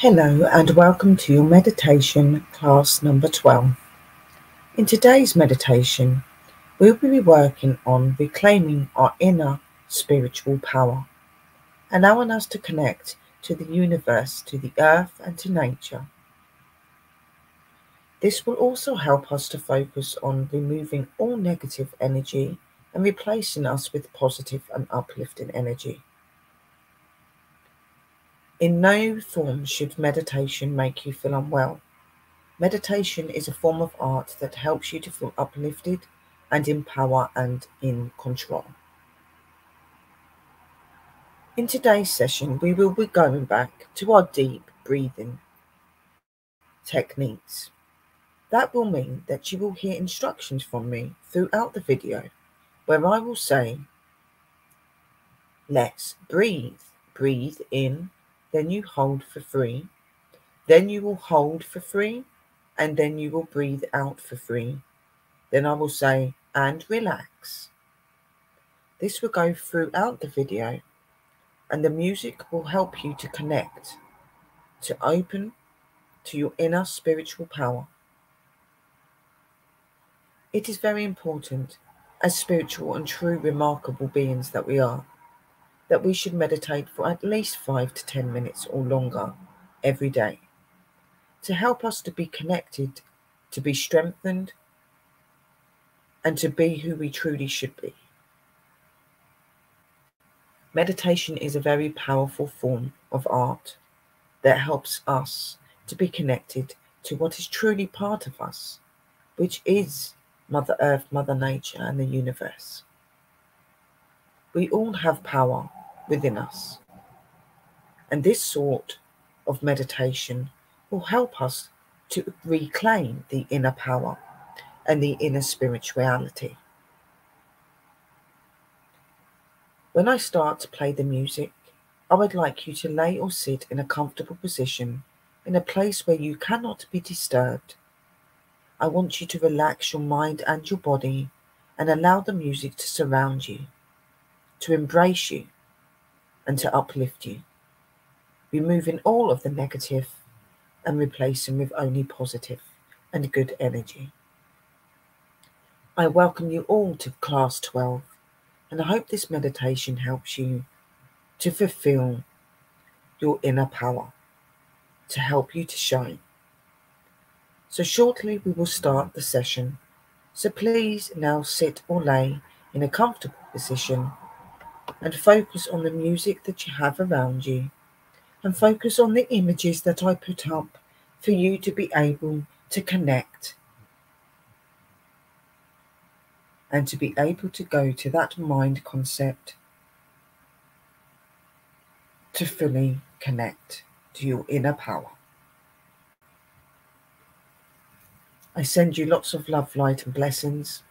Hello and welcome to your meditation class number 12. In today's meditation, we'll be working on reclaiming our inner spiritual power, allowing us to connect to the universe, to the earth and to nature. This will also help us to focus on removing all negative energy and replacing us with positive and uplifting energy. In no form should meditation make you feel unwell. Meditation is a form of art that helps you to feel uplifted and in power and in control. In today's session, we will be going back to our deep breathing techniques. That will mean that you will hear instructions from me throughout the video where I will say, let's breathe. Breathe in. Then you hold for 3, then you will hold for 3, and then you will breathe out for 3. Then I will say, and relax. This will go throughout the video, and the music will help you to connect, to open to your inner spiritual power. It is very important, as spiritual and true remarkable beings that we are, that we should meditate for at least 5 to 10 minutes or longer every day to help us to be connected, to be strengthened, and to be who we truly should be. Meditation is a very powerful form of art that helps us to be connected to what is truly part of us, which is Mother Earth, Mother Nature, and the universe. We all have power within us, and this sort of meditation will help us to reclaim the inner power and the inner spirituality. When I start to play the music, I would like you to lay or sit in a comfortable position, in a place where you cannot be disturbed. I want you to relax your mind and your body and allow the music to surround you, to embrace you and to uplift you, removing all of the negative and replacing with only positive and good energy. I welcome you all to class 12, and I hope this meditation helps you to fulfill your inner power, to help you to shine. So shortly we will start the session, so please now sit or lay in a comfortable position and focus on the music that you have around you, and focus on the images that I put up for you to be able to connect and to be able to go to that mind concept to fully connect to your inner power. I send you lots of love, light and blessings,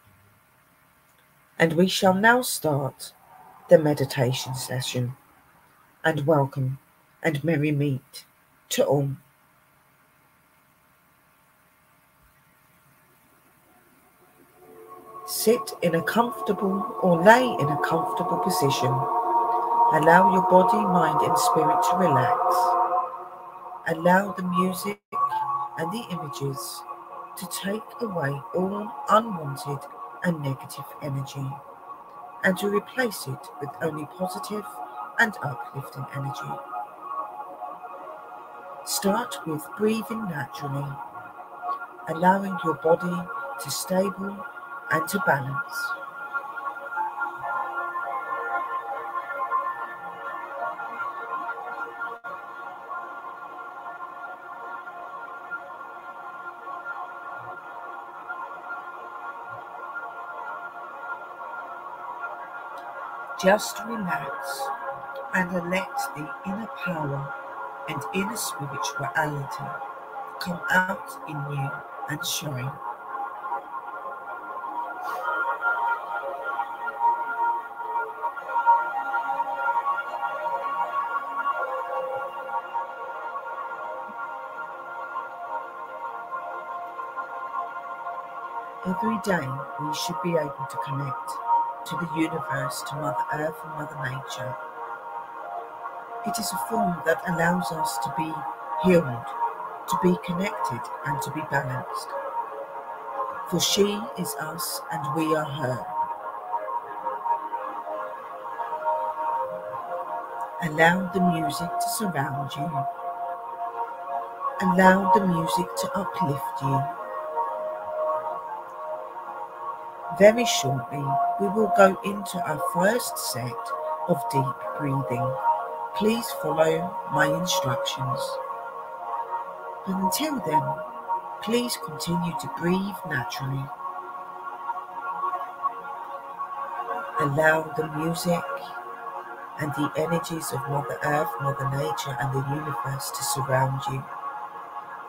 and we shall now start the meditation session, and welcome and merry meet to all. Sit in a comfortable or lay in a comfortable position. Allow your body, mind and spirit to relax. Allow the music and the images to take away all unwanted and negative energy, and to replace it with only positive and uplifting energy. Start with breathing naturally, allowing your body to stable and to balance. Just relax and let the inner power and inner spirituality come out in you and shine. Every day we should be able to connect to the universe, to Mother Earth and Mother Nature. It is a form that allows us to be human, to be connected and to be balanced. For she is us and we are her. Allow the music to surround you. Allow the music to uplift you. Very shortly, we will go into our first set of deep breathing. Please follow my instructions. And until then, please continue to breathe naturally. Allow the music and the energies of Mother Earth, Mother Nature, and the universe to surround you.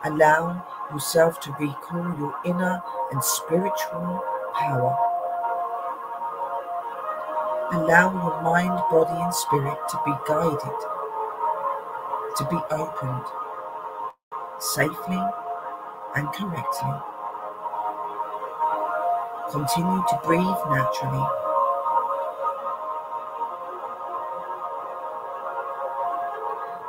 Allow yourself to recall your inner and spiritual power. Allow your mind, body, and spirit to be guided, to be opened safely and correctly. Continue to breathe naturally.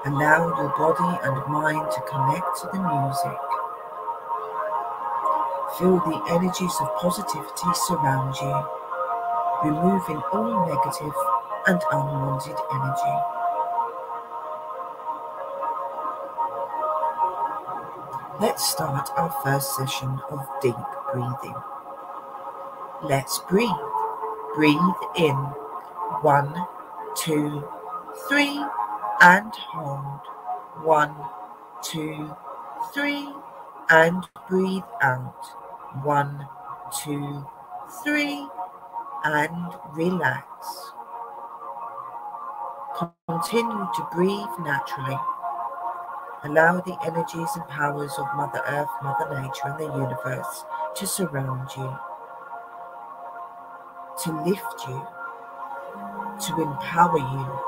Allow your body and mind to connect to the music. Feel the energies of positivity surround you, removing all negative and unwanted energy. Let's start our first session of deep breathing. Let's breathe. Breathe in. 1, 2, 3. And hold. 1, 2, 3, and breathe out. 1, 2, 3, and relax. Continue to breathe naturally. Allow the energies and powers of Mother Earth, Mother Nature, and the universe to surround you, to lift you, to empower you.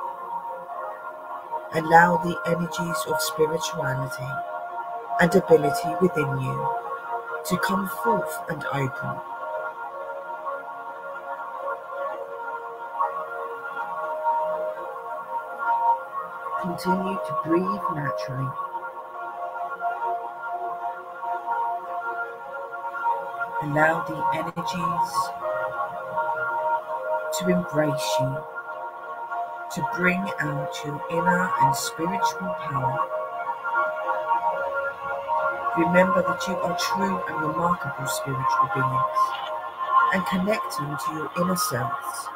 Allow the energies of spirituality and ability within you to come forth and open. Continue to breathe naturally. Allow the energies to embrace you, to bring out your inner and spiritual power. Remember that you are true and remarkable spiritual beings, and connecting to your inner selves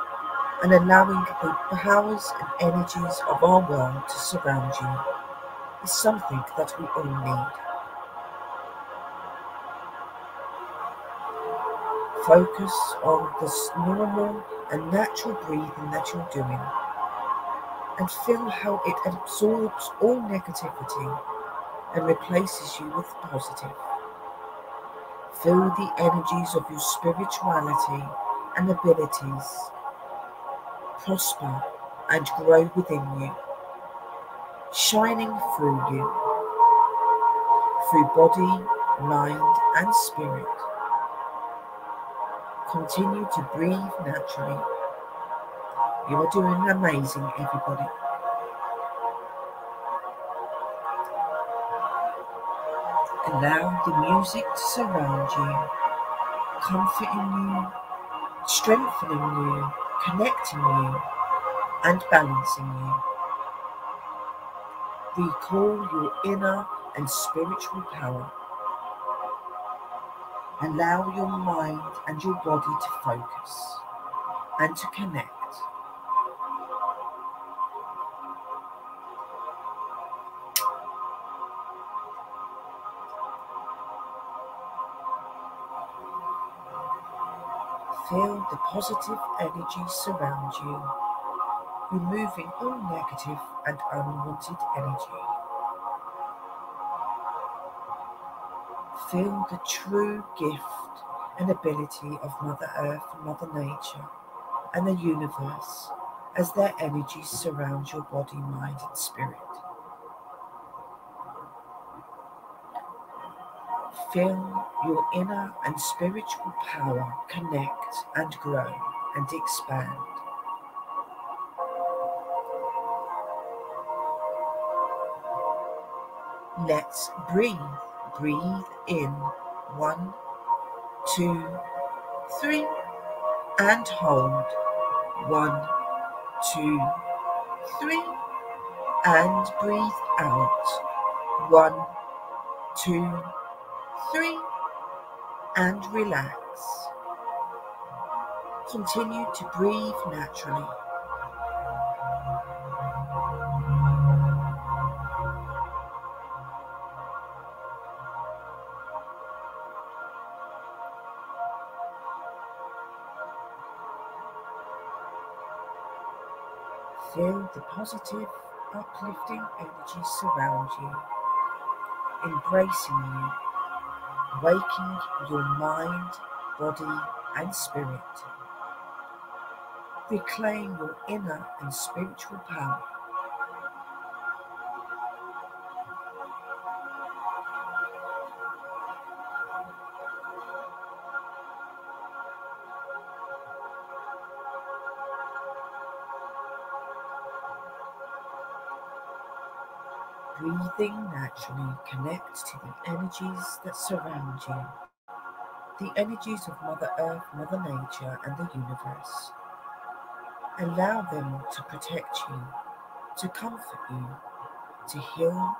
and allowing the powers and energies of our world to surround you is something that we all need. Focus on this normal and natural breathing that you're doing, and feel how it absorbs all negativity and replaces you with positive. Feel the energies of your spirituality and abilities prosper and grow within you, shining through you, through body, mind, and spirit. Continue to breathe naturally. You are doing amazing, everybody. Allow the music to surround you, comforting you, strengthening you, connecting you, and balancing you. Recall your inner and spiritual power. Allow your mind and your body to focus and to connect. Feel the positive energy surround you, removing all negative and unwanted energy. Feel the true gift and ability of Mother Earth, Mother Nature, and the universe as their energies surround your body, mind, and spirit. Feel your inner and spiritual power connect and grow and expand. Let's breathe. Breathe in. 1, 2, 3. And hold. 1, 2, 3. And breathe out. 1, 2, 3. And relax. Continue to breathe naturally. Feel the positive, uplifting energy surround you, embracing you, waking your mind, body, and spirit. Reclaim your inner and spiritual power. Breathing naturally connects to the energies that surround you, the energies of Mother Earth, Mother Nature, and the universe. Allow them to protect you, to comfort you, to heal,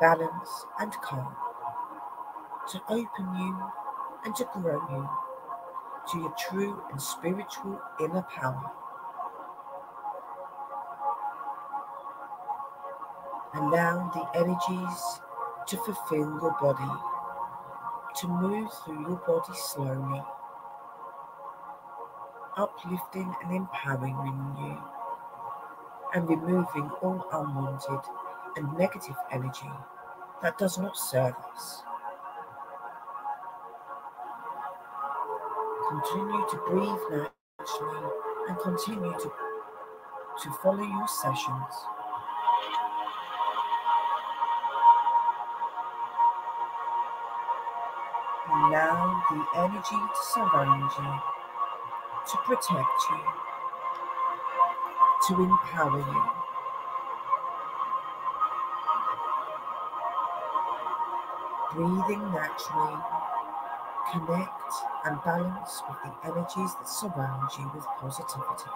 balance, and calm, to open you and to grow you to your true and spiritual inner power. Allow the energies to fulfill your body, to move through your body slowly, uplifting and empowering you, and removing all unwanted and negative energy that does not serve us. Continue to breathe naturally and continue to follow your sessions. Allow the energy to surround you, to protect you, to empower you. Breathing naturally, connect and balance with the energies that surround you with positivity.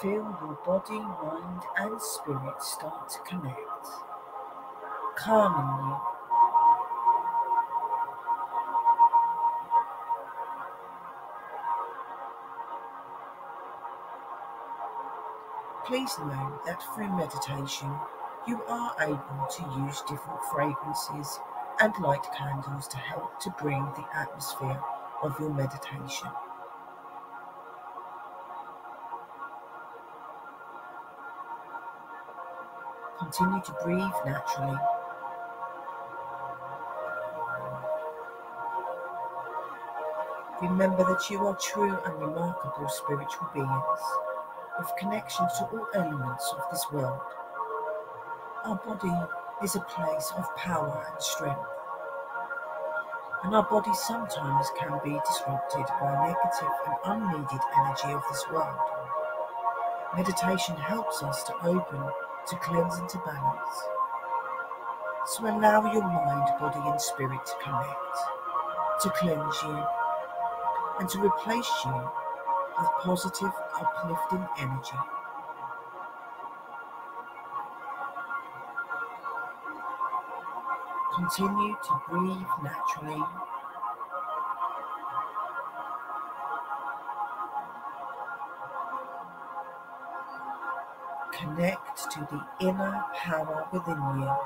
Feel your body, mind, and spirit start to connect, calming you. Please note that through meditation, you are able to use different fragrances and light candles to help to bring the atmosphere of your meditation. Continue to breathe naturally. Remember that you are true and remarkable spiritual beings with connection to all elements of this world. Our body is a place of power and strength, and our body sometimes can be disrupted by negative and unneeded energy of this world. Meditation helps us to open, to cleanse, and to balance. So allow your mind, body, and spirit to connect, to cleanse you, and to replace you with positive, uplifting energy. Continue to breathe naturally. Connect to the inner power within you.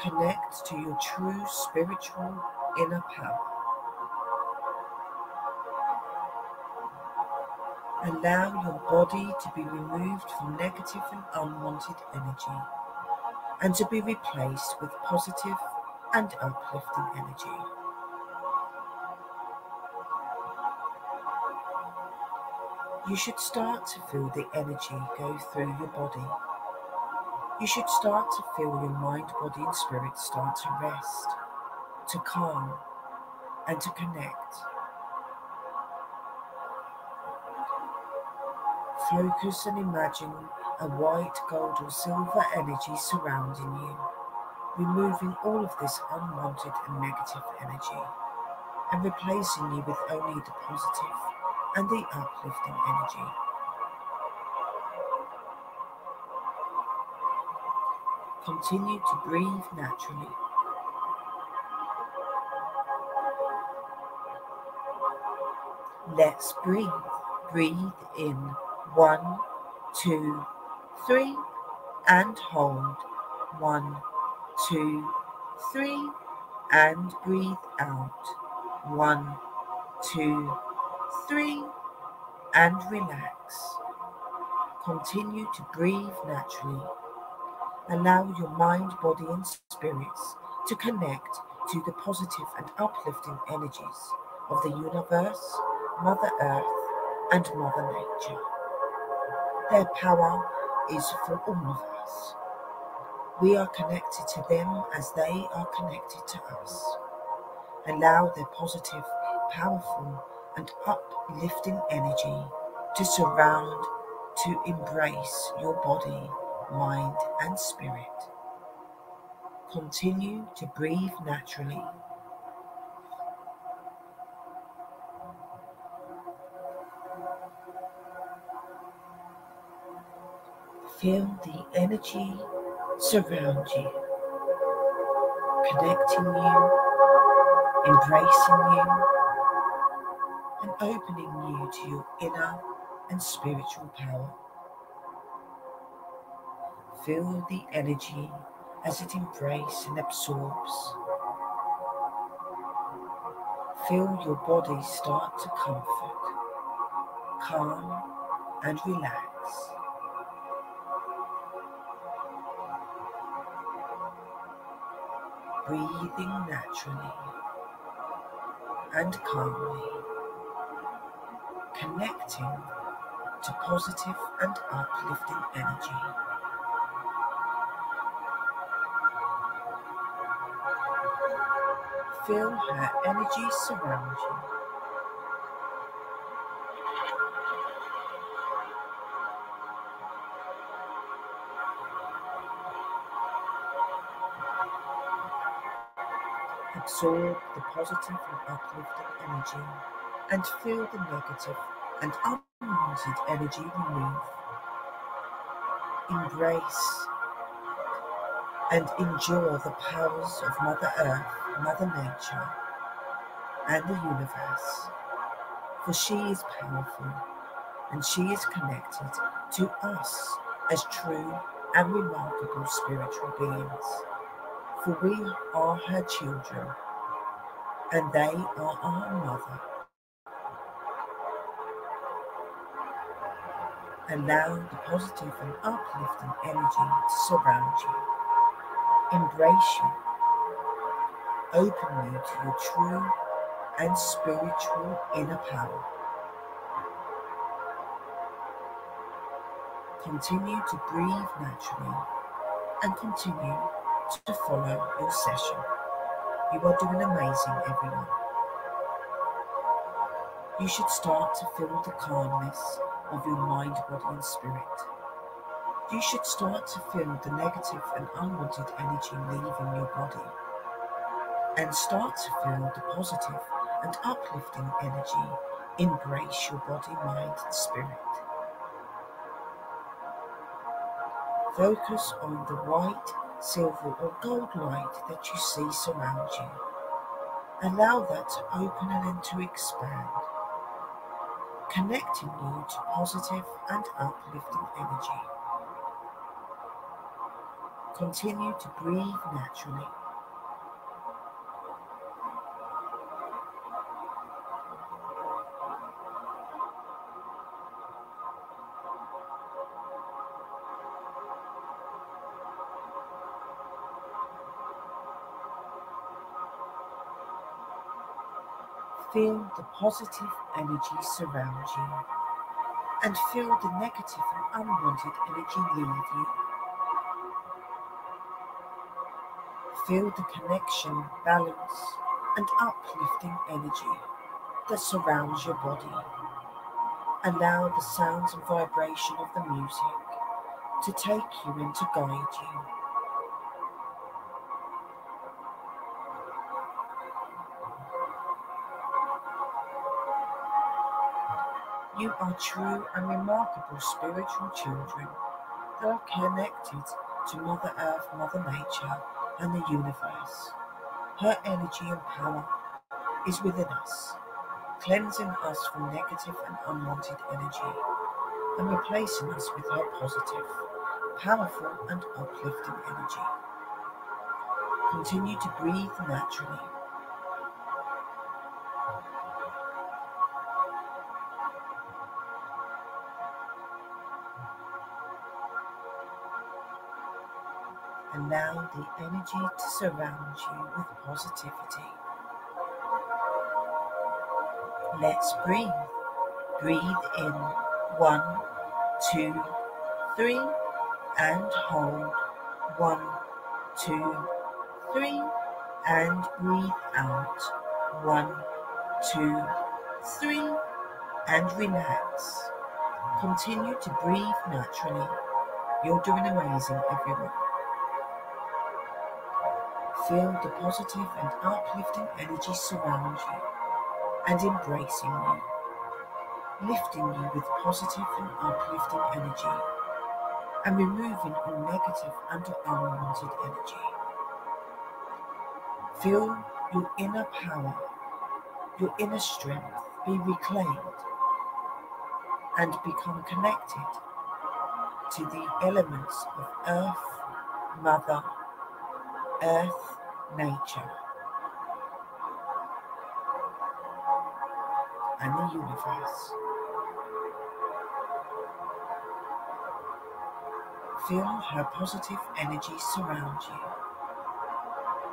Connect to your true spiritual inner power. Allow your body to be removed from negative and unwanted energy, and to be replaced with positive and uplifting energy. You should start to feel the energy go through your body. You should start to feel your mind, body, and spirit start to rest, to calm and to connect. Focus and imagine a white, gold or silver energy surrounding you, removing all of this unwanted and negative energy and replacing you with only the positive and the uplifting energy. Continue to breathe naturally. Let's breathe. Breathe in 1, 2, 3 and hold 1, 2, 3 and breathe out 1, 2, 3 and relax. Continue to breathe naturally. Allow your mind, body and spirits to connect to the positive and uplifting energies of the universe, Mother Earth and Mother Nature. Their power is for all of us. We are connected to them as they are connected to us. Allow their positive, powerful and uplifting energy to surround, to embrace your body, mind and spirit. Continue to breathe naturally. Feel the energy surround you, connecting you, embracing you, and opening you to your inner and spiritual power. Feel the energy as it embraces and absorbs. Feel your body start to comfort, calm and relax. Breathing naturally and calmly, connecting to positive and uplifting energy. Feel her energy surround you. Absorb the positive and uplifting energy and feel the negative and unwanted energy removed. Embrace and endure the powers of Mother Earth, Mother Nature and the universe, for she is powerful and she is connected to us as true and remarkable spiritual beings. For we are her children, and they are our mother. Allow the positive and uplifting energy to surround you, embrace you, open you to your true and spiritual inner power. Continue to breathe naturally and continue to follow your session. You are doing amazing, everyone. You should start to feel the calmness of your mind, body and spirit. You should start to feel the negative and unwanted energy leaving your body and start to feel the positive and uplifting energy embrace your body, mind and spirit. Focus on the white, silver or gold light that you see surround you. Allow that to open and then to expand, connecting you to positive and uplifting energy. Continue to breathe naturally. Feel the positive energy surround you and feel the negative and unwanted energy leave you. Feel the connection, balance and uplifting energy that surrounds your body. Allow the sounds and vibration of the music to take you and to guide you. You are true and remarkable spiritual children that are connected to Mother Earth, Mother Nature, and the universe. Her energy and power is within us, cleansing us from negative and unwanted energy, and replacing us with her positive, powerful, and uplifting energy. Continue to breathe naturally. Allow the energy to surround you with positivity. Let's breathe. Breathe in. 1, 2, 3, and hold. 1, 2, 3, and breathe out. 1, 2, 3, and relax. Continue to breathe naturally. You're doing amazing, everyone. Feel the positive and uplifting energy surround you and embracing you, lifting you with positive and uplifting energy and removing all negative and unwanted energy. Feel your inner power, your inner strength be reclaimed and become connected to the elements of Earth, Mother Earth, Nature, and the universe. Feel her positive energy surround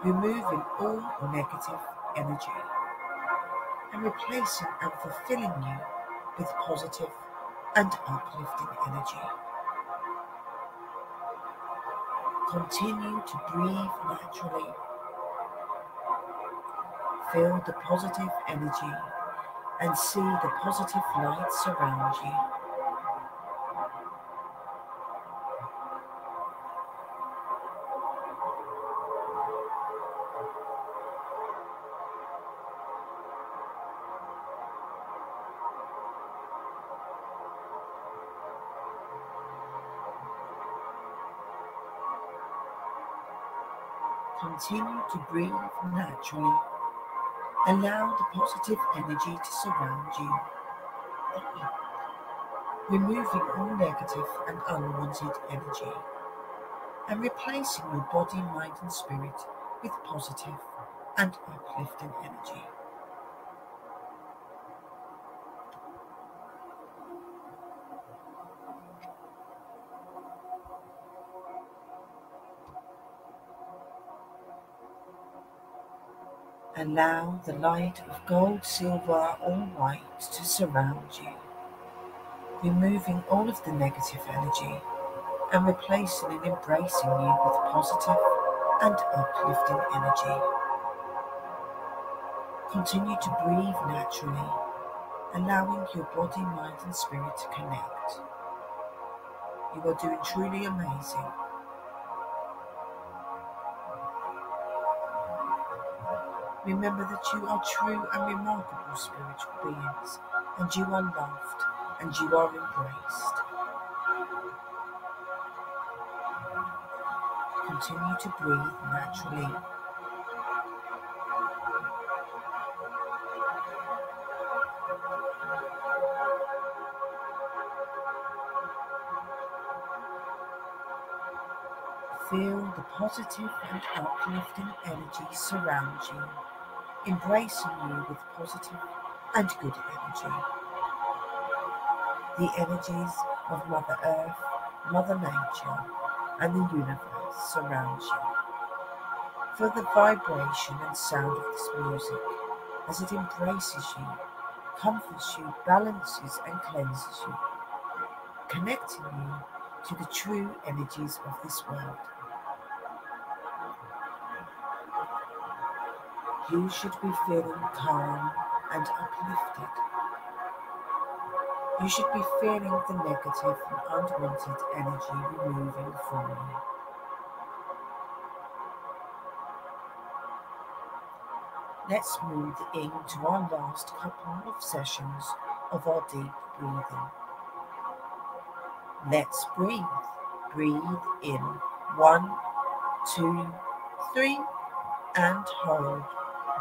you, removing all negative energy and replacing and fulfilling you with positive and uplifting energy. Continue to breathe naturally. Feel the positive energy and see the positive light surround you. Continue to breathe naturally. Allow the positive energy to surround you, removing all negative and unwanted energy, and replacing your body, mind, and spirit with positive and uplifting energy. Allow the light of gold, silver, or white to surround you, removing all of the negative energy and replacing and embracing you with positive and uplifting energy. Continue to breathe naturally, allowing your body, mind, and spirit to connect. You are doing truly amazing. Remember that you are true and remarkable spiritual beings, and you are loved, and you are embraced. Continue to breathe naturally. Feel the positive and uplifting energy surround you, embracing you with positive and good energy. The energies of Mother Earth, Mother Nature, and the universe surround you. Feel the vibration and sound of this music as it embraces you, comforts you, balances and cleanses you, connecting you to the true energies of this world. you should be feeling calm and uplifted. You should be feeling the negative and unwanted energy removing from you. Let's move into our last couple of sessions of our deep breathing. Let's breathe. Breathe in. 1, 2, 3, and hold.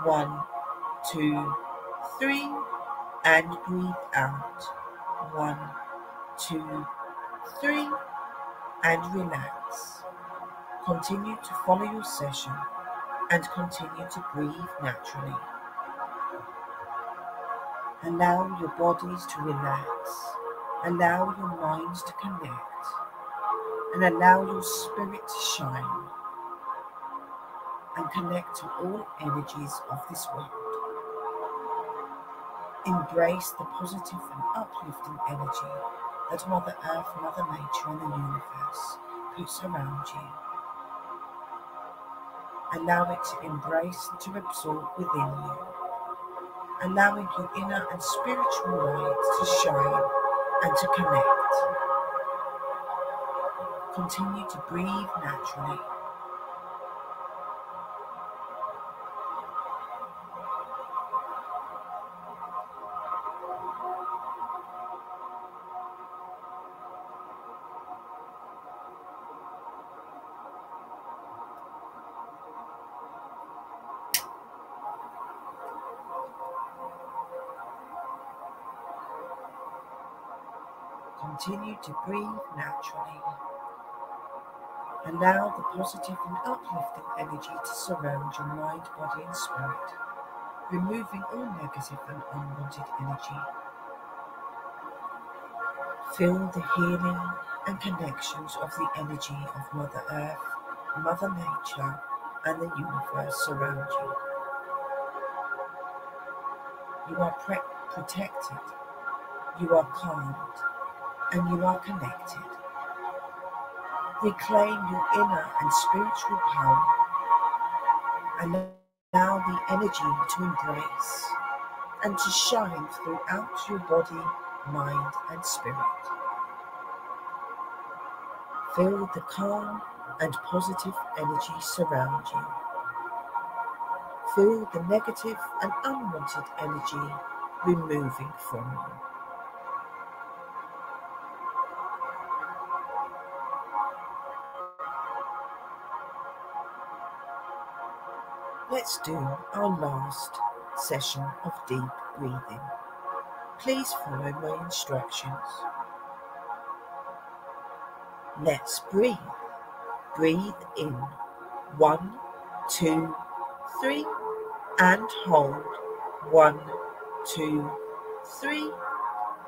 1, 2, 3, and breathe out. 1, 2, 3, and relax. Continue to follow your session and continue to breathe naturally. Allow your bodies to relax. Allow your minds to connect and allow your spirit to shine and connect to all energies of this world. Embrace the positive and uplifting energy that Mother Earth, Mother Nature and the universe puts around you. Allow it to embrace and to absorb within you, allowing your inner and spiritual light to shine and to connect. Continue to breathe naturally. Continue to breathe naturally. Allow the positive and uplifting energy to surround your mind, body and spirit, removing all negative and unwanted energy. Feel the healing and connections of the energy of Mother Earth, Mother Nature and the universe surround you. You are protected, you are calmed, and you are connected. Reclaim your inner and spiritual power and allow the energy to embrace and to shine throughout your body, mind and spirit. Feel the calm and positive energy surround you. Feel the negative and unwanted energy removing from you. Let's do our last session of deep breathing. Please follow my instructions. Let's breathe. Breathe in. 1, 2, 3, and hold. 1, 2, 3,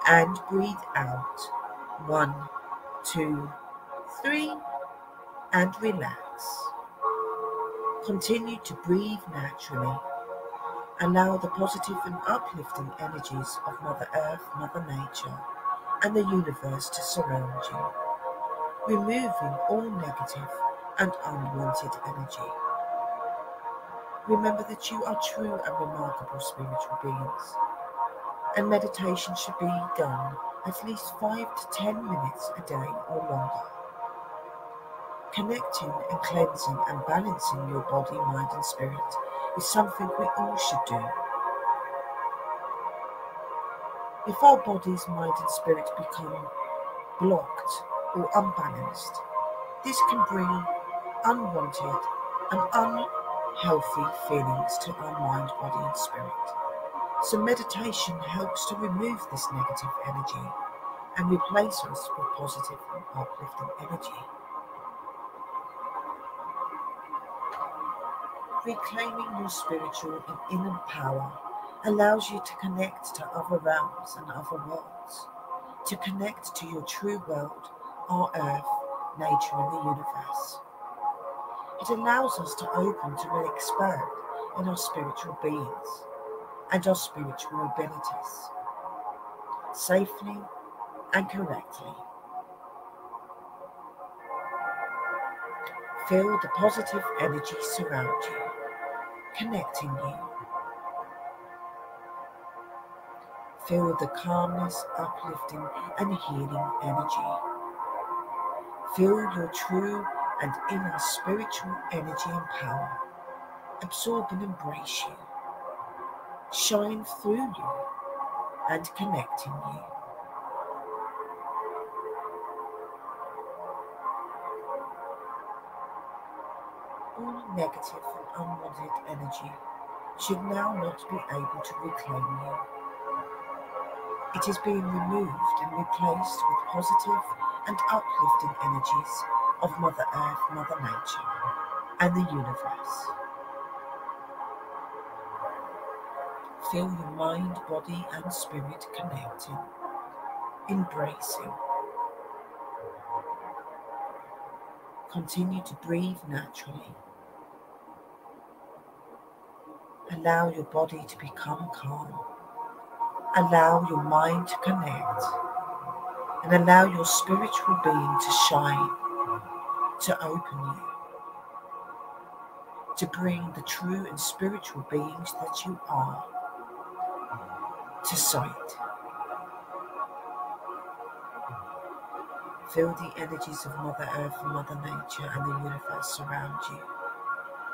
and breathe out. 1, 2, 3, and relax. Continue to breathe naturally. Allow the positive and uplifting energies of Mother Earth, Mother Nature, and the universe to surround you, removing all negative and unwanted energy. Remember that you are true and remarkable spiritual beings, and meditation should be done at least 5 to 10 minutes a day or longer. Connecting and cleansing and balancing your body, mind and spirit is something we all should do. If our bodies, mind and spirit become blocked or unbalanced, this can bring unwanted and unhealthy feelings to our mind, body and spirit. So meditation helps to remove this negative energy and replace us with positive and uplifting energy. Reclaiming your spiritual and inner power allows you to connect to other realms and other worlds, to connect to your true world, our Earth, nature and the universe. It allows us to open to and expand in our spiritual beings and our spiritual abilities, safely and correctly. Feel the positive energy surround you, connecting you Filled with the calmness, uplifting, and healing energy. Feel your true and inner spiritual energy and power. Absorb and embrace you. Shine through you and connecting you. All negative and unwanted energy should now not be able to reclaim you. It is being removed and replaced with positive and uplifting energies of Mother Earth, Mother Nature, and the universe. Feel your mind, body, and spirit connecting, embracing. Continue to breathe naturally. Allow your body to become calm. Allow your mind to connect and allow your spiritual being to shine, to open you, to bring the true and spiritual beings that you are to sight. Feel the energies of Mother Earth, Mother Nature, and the universe surround you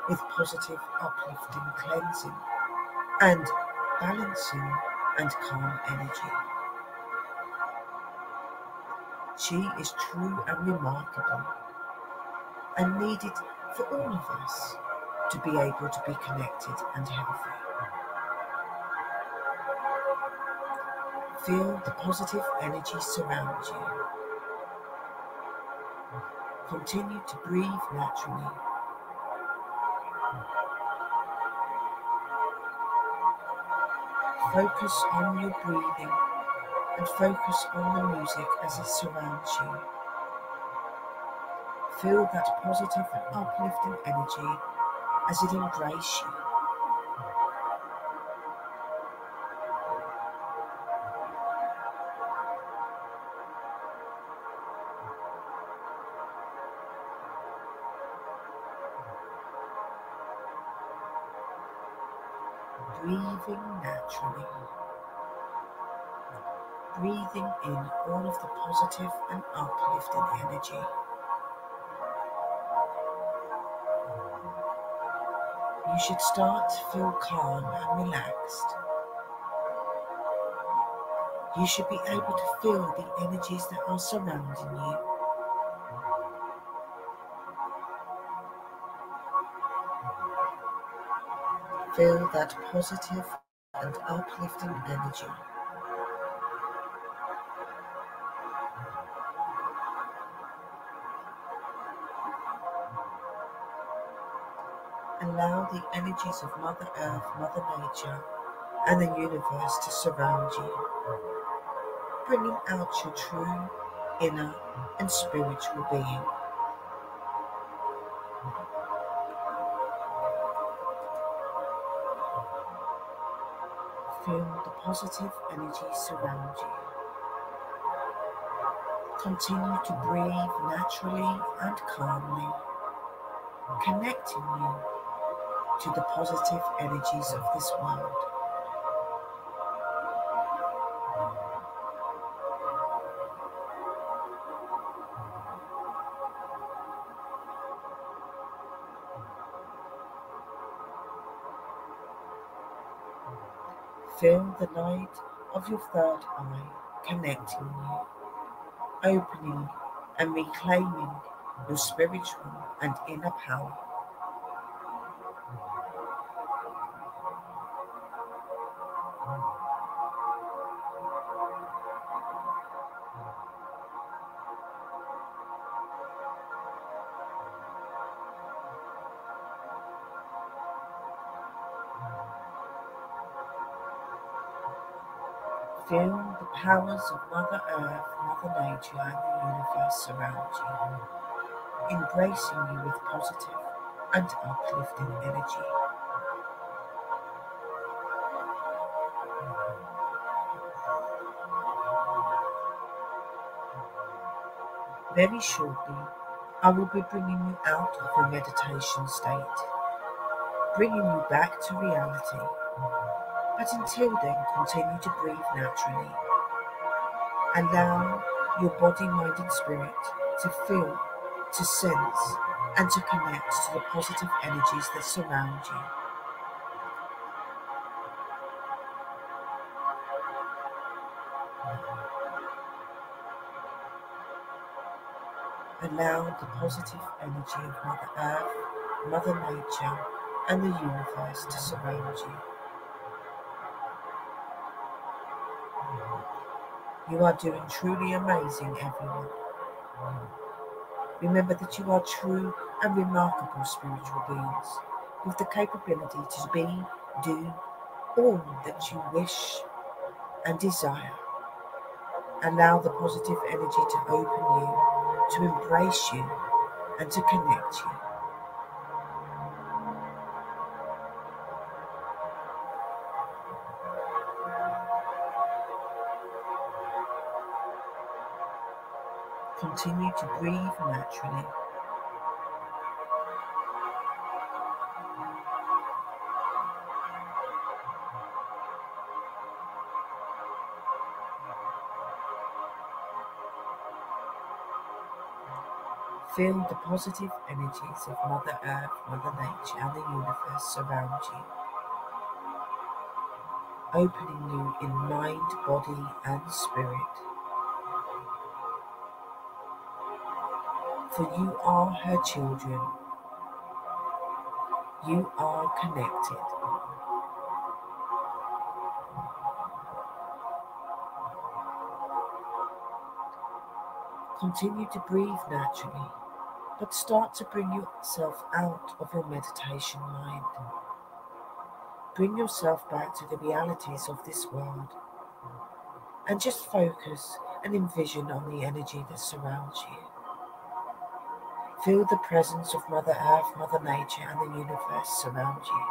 with positive, uplifting, cleansing, and balancing and calm energy. She is true and remarkable and needed for all of us to be able to be connected and healthy. Feel the positive energy surround you. Continue to breathe naturally. Focus on your breathing and focus on the music as it surrounds you. Feel that positive and uplifting energy as it embraces you. Breathing naturally. Breathing in all of the positive and uplifting energy. You should start to feel calm and relaxed. You should be able to feel the energies that are surrounding you. Feel that positive and uplifting energy. Allow the energies of Mother Earth, Mother Nature, and the universe to surround you, bringing out your true inner and spiritual being. Feel the positive energy surround you. Continue to breathe naturally and calmly, connecting you to the positive energies of this world. Feel the light of your third eye connecting you, opening and reclaiming your spiritual and inner power. Feel the powers of Mother Earth, Mother Nature, and the universe surround you, embracing you with positive and uplifting energy. Very shortly, I will be bringing you out of your meditation state, bringing you back to reality. but until then continue to breathe naturally. Allow your body, mind and spirit to feel, to sense and to connect to the positive energies that surround you. Allow the positive energy of Mother Earth, Mother Nature, and the universe to surround you. You are doing truly amazing, everyone. Remember that you are true and remarkable spiritual beings with the capability to be, do all that you wish and desire. Allow the positive energy to open you, to embrace you, and to connect you. Continue to breathe naturally. Feel the positive energies of Mother Earth, Mother Nature, and the universe surround you, opening you in mind, body, and spirit. For you are her children. You are connected. Continue to breathe naturally, but start to bring yourself out of your meditation mind. Bring yourself back to the realities of this world and just focus and envision on the energy that surrounds you. Feel the presence of Mother Earth, Mother Nature, and the universe surround you.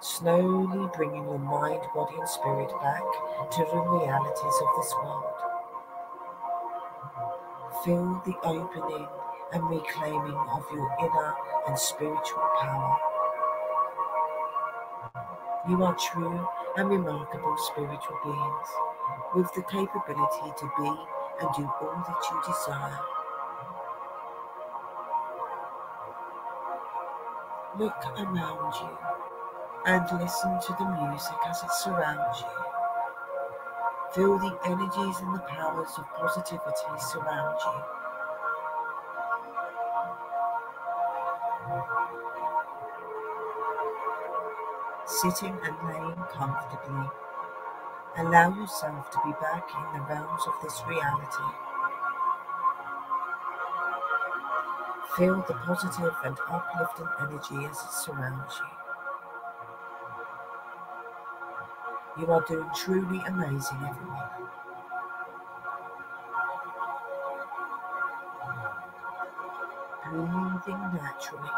Slowly bringing your mind, body, and spirit back to the realities of this world. Feel the opening and reclaiming of your inner and spiritual power. You are true and remarkable spiritual beings with the capability to be and do all that you desire. Look around you and listen to the music as it surrounds you. Feel the energies and the powers of positivity surround you. Sitting and laying comfortably, allow yourself to be back in the realms of this reality. Feel the positive and uplifting energy as it surrounds you. You are doing truly amazing, everyone. Breathing naturally.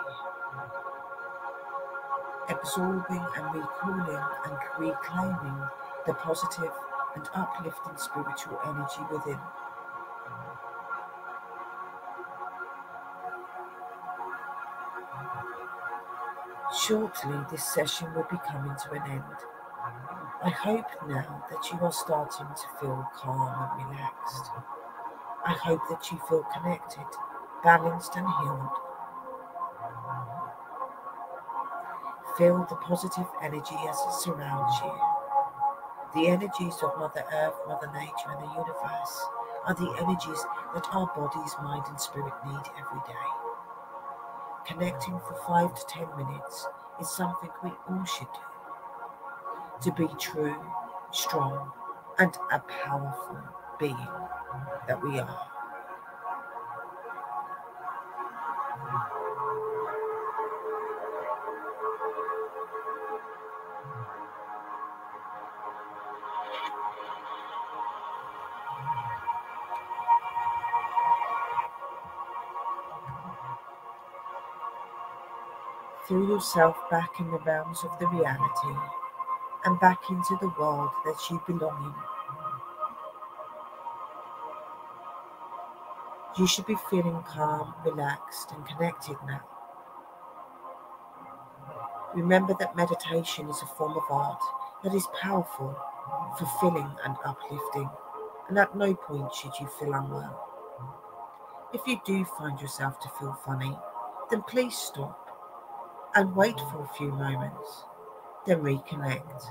Absorbing and recalling and reclaiming the positive and uplifting spiritual energy within. Shortly, this session will be coming to an end. I hope now that you are starting to feel calm and relaxed. I hope that you feel connected, balanced and healed. Feel the positive energy as it surrounds you. The energies of Mother Earth, Mother Nature and the universe are the energies that our bodies, mind and spirit need every day. Connecting for 5 to 10 minutes is something we all should do to be true, strong, and a powerful being that we are. Throw yourself back in the realms of the reality and back into the world that you belong in. You should be feeling calm, relaxed and connected now. Remember that meditation is a form of art that is powerful, fulfilling and uplifting, and at no point should you feel unwell. If you do find yourself to feel funny, then please stop and wait for a few moments, then reconnect.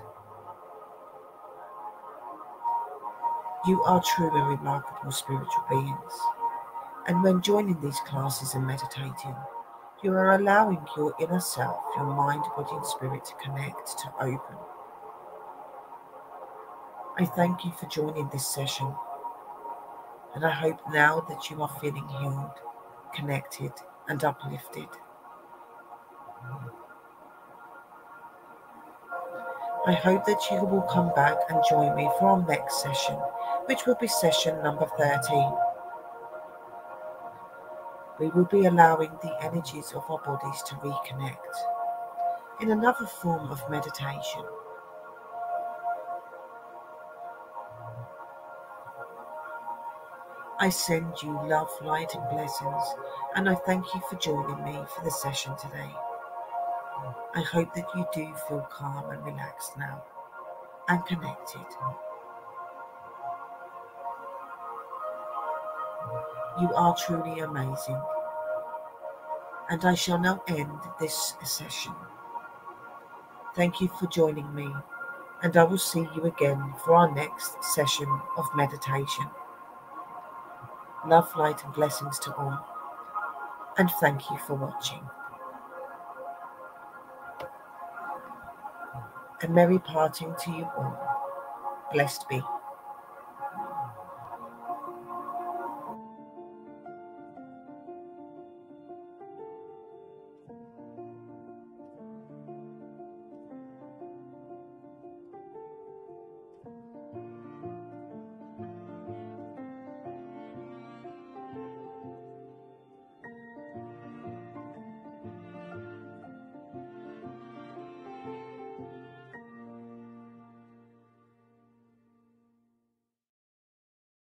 You are true and remarkable spiritual beings, and when joining these classes and meditating, you are allowing your inner self, your mind, body and spirit to connect, to open. I thank you for joining this session, and I hope now that you are feeling healed, connected and uplifted. I hope that you will come back and join me for our next session, which will be session number 13. We will be allowing the energies of our bodies to reconnect in another form of meditation. I send you love, light and blessings, and I thank you for joining me for the session today. I hope that you do feel calm and relaxed now and connected. You are truly amazing, and I shall now end this session. Thank you for joining me, and I will see you again for our next session of meditation. Love, light and blessings to all, and thank you for watching. A merry parting to you all. Blessed be.